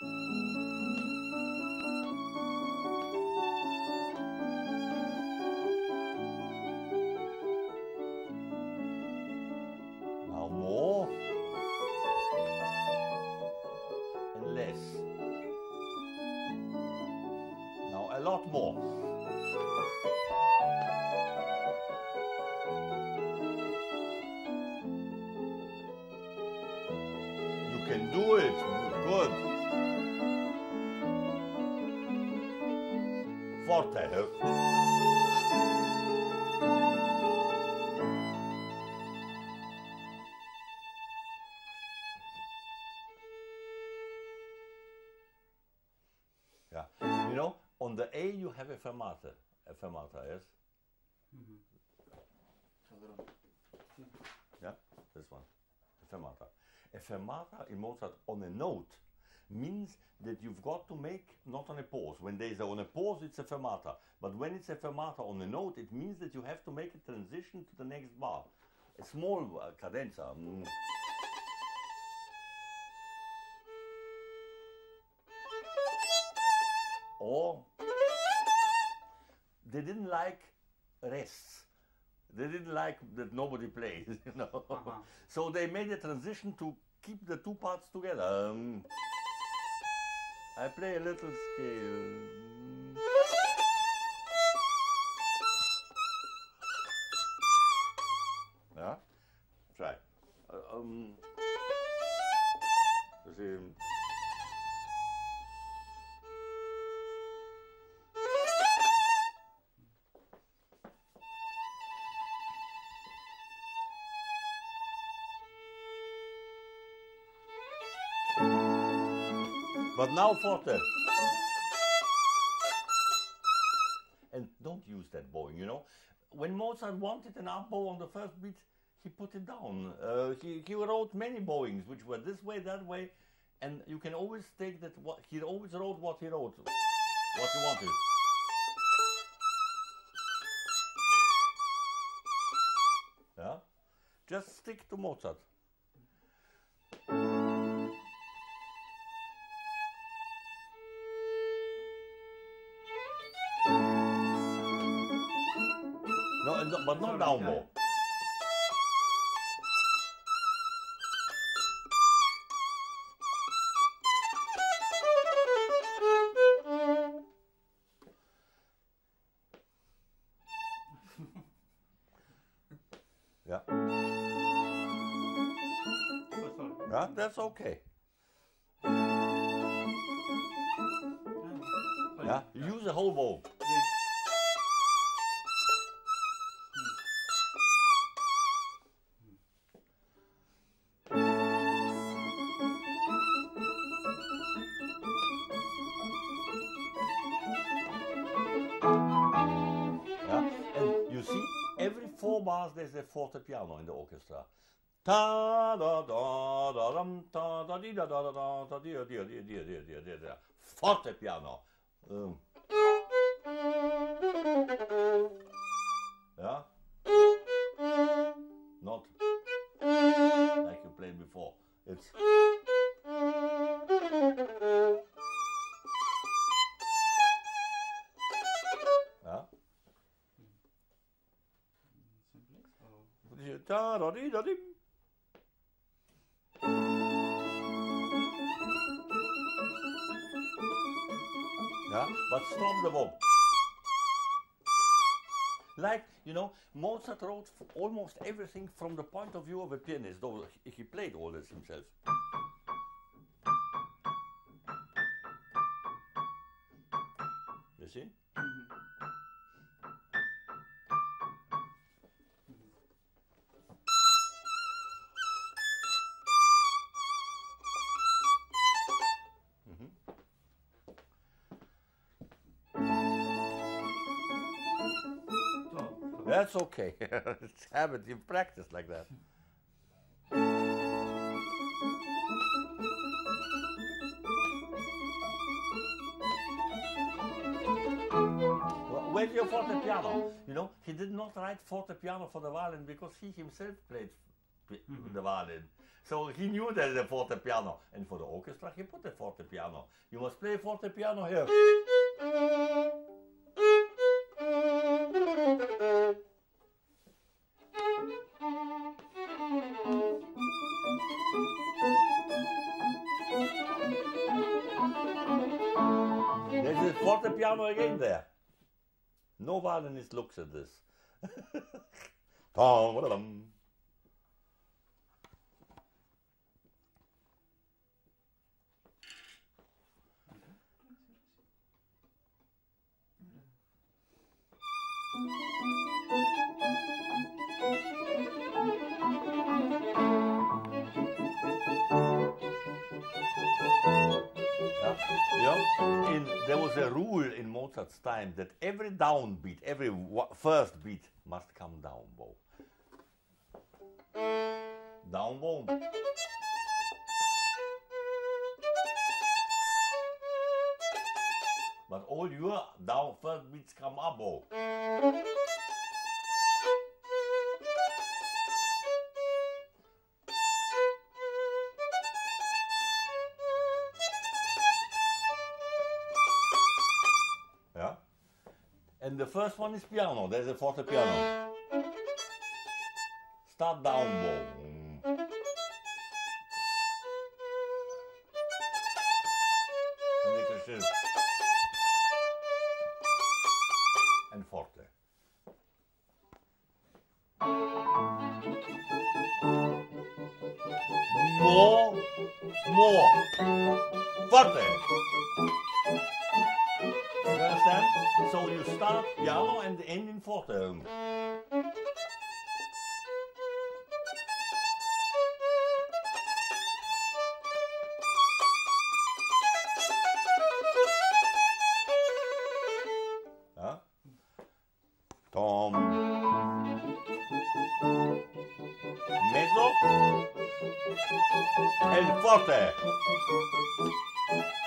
Now more and less. Now a lot more. Can do it. Good. Forte. Yeah. You know, on the A you have a fermata. A fermata, yes? Mm-hmm. Yeah, this one. A fermata. A fermata in Mozart on a note means that you've got to make not on a pause. When there's on a pause, it's a fermata. But when it's a fermata on a note, it means that you have to make a transition to the next bar. A small cadenza. Mm. Or they didn't like rests. They didn't like that nobody plays, you know. Uh-huh. So they made a transition to keep the two parts together. I play a little scale. Yeah? Try. See. But now forte. And don't use that bowing, you know. When Mozart wanted an up bow on the first beat, he put it down. He wrote many bowings, which were this way, that way, and you can always take that. He always wrote what he wrote, what he wanted. Yeah? Just stick to Mozart. No, but not down more. Yeah. Yeah, that's okay. Yeah, use the whole bowl. Bars, there's a fortepiano in the orchestra. Fortepiano. Yeah? Not like you played before. It's yeah, but stop the bow. Like, you know, Mozart wrote almost everything from the point of view of a pianist, though he played all this himself. You see? That's okay. It's habit. You practice like that. Where's your fortepiano? You know, he did not write fortepiano for the violin because he himself played the violin. So he knew that the fortepiano, and for the orchestra he put the fortepiano. You must play fortepiano here. There's a fortepiano again there. No violinist looks at this. And there was a rule in Mozart's time that every downbeat, every first beat must come down bow. Down bow. But all your down first beats come up bow. And the first one is piano, there's a fortepiano. Start down bow. And forte. More, more, forte. You understand? So you start piano and end in forte. Tom. Mezzo. El forte.